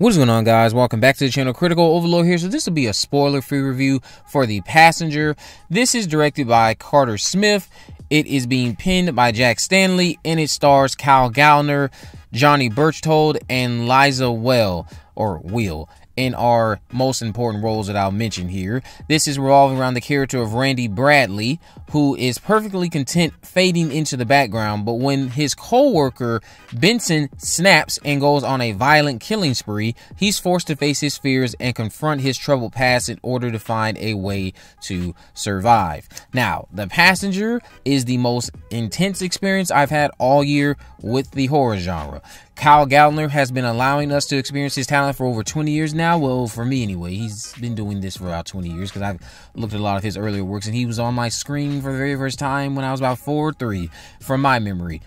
What is going on, guys? Welcome back to the channel. Critical Overlord here. So this will be a spoiler-free review for The Passenger. This is directed by Carter Smith. It is being penned by Jack Stanley, and it stars Kyle Gallner, Johnny Berchtold, and Liza Well, or Will, in our most important roles that I'll mention here. This is revolving around the character of Randy Bradley, who is perfectly content fading into the background, but when his co-worker Benson snaps and goes on a violent killing spree, he's forced to face his fears and confront his troubled past in order to find a way to survive. Now, The Passenger is the most intense experience I've had all year with the horror genre. Kyle Gallner has been allowing us to experience his talent for over 20 years now. Well, for me anyway, he's been doing this for about 20 years because I've looked at a lot of his earlier works, and he was on my screen for the very first time when I was about 4 or 3 from my memory.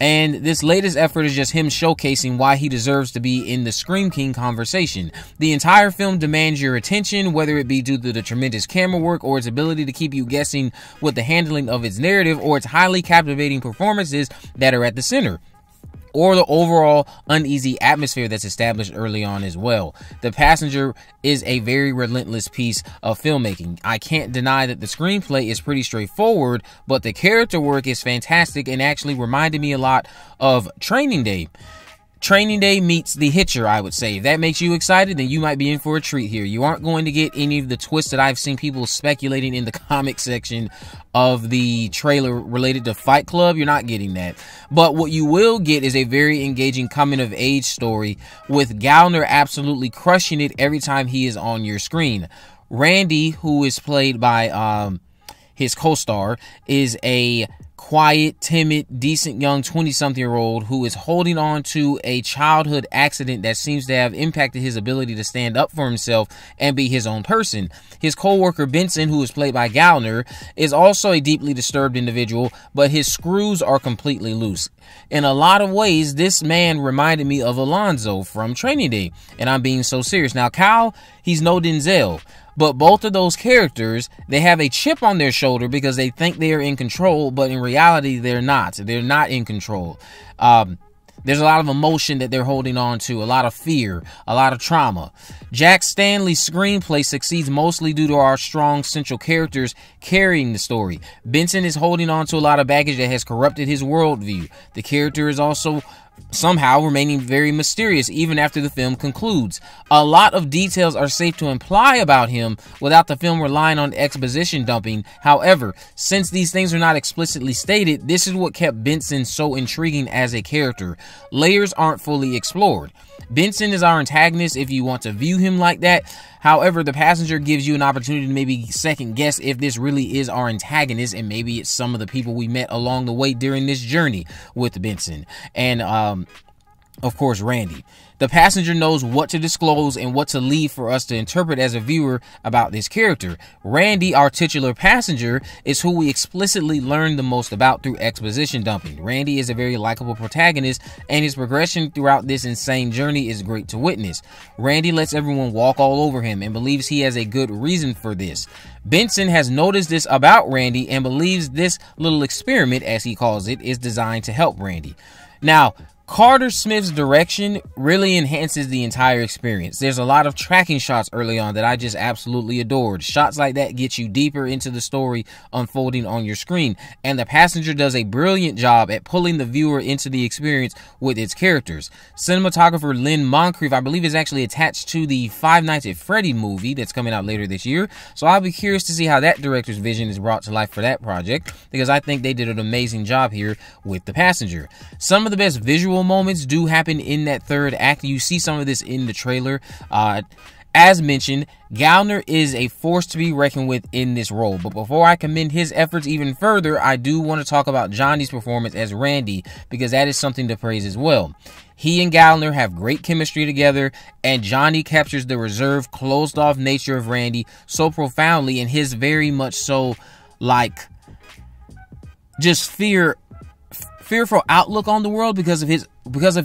And this latest effort is just him showcasing why he deserves to be in the Scream King conversation. The entire film demands your attention, whether it be due to the tremendous camera work or its ability to keep you guessing with the handling of its narrative or its highly captivating performances that are at the center, or the overall uneasy atmosphere that's established early on as well. The Passenger is a very relentless piece of filmmaking. I can't deny that the screenplay is pretty straightforward, but the character work is fantastic and actually reminded me a lot of Training Day. Training Day meets The Hitcher, I would say. If that makes you excited, then you might be in for a treat here. You aren't going to get any of the twists that I've seen people speculating in the comic section of the trailer related to Fight Club. You're not getting that. But what you will get is a very engaging coming-of-age story, with Gallner absolutely crushing it every time he is on your screen. Randy, who is played by his co-star, is a quiet, timid, decent young 20-something-year-old who is holding on to a childhood accident that seems to have impacted his ability to stand up for himself and be his own person. His co-worker Benson, who is played by Gallner, is also a deeply disturbed individual, but his screws are completely loose. In a lot of ways, this man reminded me of Alonzo from Training Day, and I'm being so serious. Now, Kyle, he's no Denzel, but both of those characters, they have a chip on their shoulder because they think they are in control, but in reality, they're not. They're not in control. There's a lot of emotion that they're holding on to, a lot of fear, a lot of trauma. Jack Stanley's screenplay succeeds mostly due to our strong central characters carrying the story. Benson is holding on to a lot of baggage that has corrupted his worldview. The character is also somehow remaining very mysterious even after the film concludes. A lot of details are safe to imply about him without the film relying on exposition dumping. However, since these things are not explicitly stated, this is what kept Benson so intriguing as a character. Layers aren't fully explored. Benson is our antagonist if you want to view him like that. However, The Passenger gives you an opportunity to maybe second guess if this really is our antagonist, and maybe it's some of the people we met along the way during this journey with Benson and of course, Randy. The Passenger knows what to disclose and what to leave for us to interpret as a viewer about this character. Randy, our titular passenger, is who we explicitly learn the most about through exposition dumping. Randy is a very likable protagonist, and his progression throughout this insane journey is great to witness. Randy lets everyone walk all over him and believes he has a good reason for this. Benson has noticed this about Randy and believes this little experiment, as he calls it, is designed to help Randy. Now, Carter Smith's direction really enhances the entire experience. There's a lot of tracking shots early on that I just absolutely adored. Shots like that get you deeper into the story unfolding on your screen, and The Passenger does a brilliant job at pulling the viewer into the experience with its characters. Cinematographer Lynn Moncrief, I believe, is actually attached to the Five Nights at Freddy's movie that's coming out later this year, so I'll be curious to see how that director's vision is brought to life for that project, because I think they did an amazing job here with The Passenger. Some of the best visual moments do happen in that third act. You see some of this in the trailer. As mentioned, Gallner is a force to be reckoned with in this role. But before I commend his efforts even further, I do want to talk about Johnny's performance as Randy, because that is something to praise as well. He and Gallner have great chemistry together, and Johnny captures the reserved, closed-off nature of Randy so profoundly, and his very much so, like, just fearful outlook on the world because of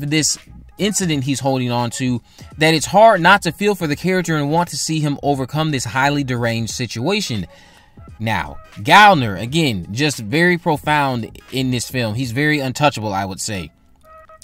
this incident he's holding on to, that it's hard not to feel for the character and want to see him overcome this highly deranged situation. Now, Gallner, again, just very profound in this film. He's very untouchable, I would say.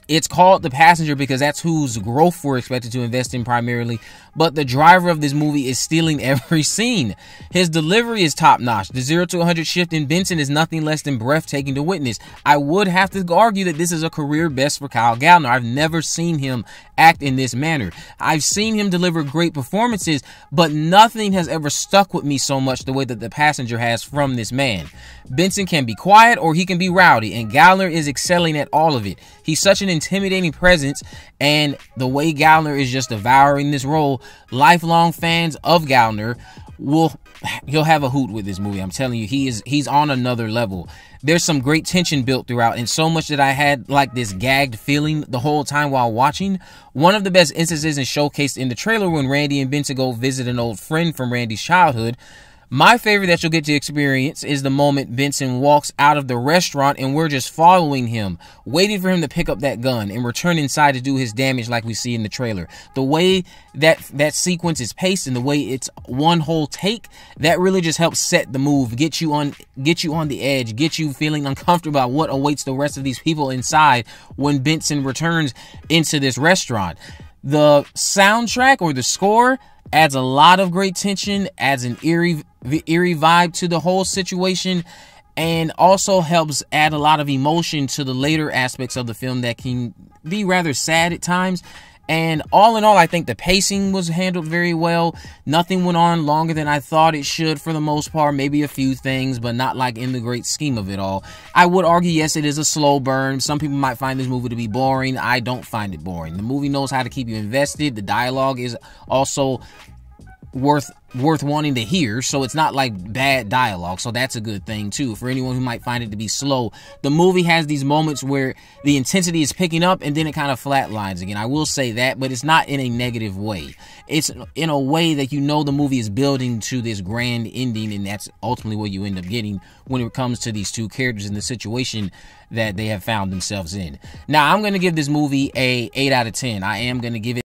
It's called The Passenger because that's whose growth we're expected to invest in primarily. But the driver of this movie is stealing every scene. His delivery is top-notch. The 0 to 100 shift in Benson is nothing less than breathtaking to witness. I would have to argue that this is a career best for Kyle Gallner. I've never seen him act in this manner. I've seen him deliver great performances, but nothing has ever stuck with me so much the way that The Passenger has from this man. Benson can be quiet or he can be rowdy, and Gallner is excelling at all of it. He's such an intimidating presence, and the way Gallner is just devouring this role, lifelong fans of Gallner you'll have a hoot with this movie. I'm telling you, he's on another level. There's some great tension built throughout, and so much that I had like this gagged feeling the whole time while watching. One of the best instances is showcased in the trailer when Randy and Benson go visit an old friend from Randy's childhood. My favorite that you'll get to experience is the moment Benson walks out of the restaurant and we're just following him, waiting for him to pick up that gun and return inside to do his damage like we see in the trailer. The way that sequence is paced and the way it's one whole take, that really just helps set the move, get you on the edge, get you feeling uncomfortable about what awaits the rest of these people inside when Benson returns into this restaurant. The soundtrack or the score adds a lot of great tension, adds an eerie vibe to the whole situation, and also helps add a lot of emotion to the later aspects of the film that can be rather sad at times. And all in all, I think the pacing was handled very well. Nothing went on longer than I thought it should for the most part. Maybe a few things, but not like in the great scheme of it all. I would argue, yes, it is a slow burn. Some people might find this movie to be boring. I don't find it boring. The movie knows how to keep you invested. The dialogue is also worth wanting to hear, so it's not like bad dialogue, so that's a good thing too. For anyone who might find it to be slow, the movie has these moments where the intensity is picking up and then it kind of flatlines again. I will say that, but it's not in a negative way. It's in a way that you know the movie is building to this grand ending, and that's ultimately what you end up getting when it comes to these two characters and the situation that they have found themselves in. Now, I'm going to give this movie a 8 out of 10. I am going to give it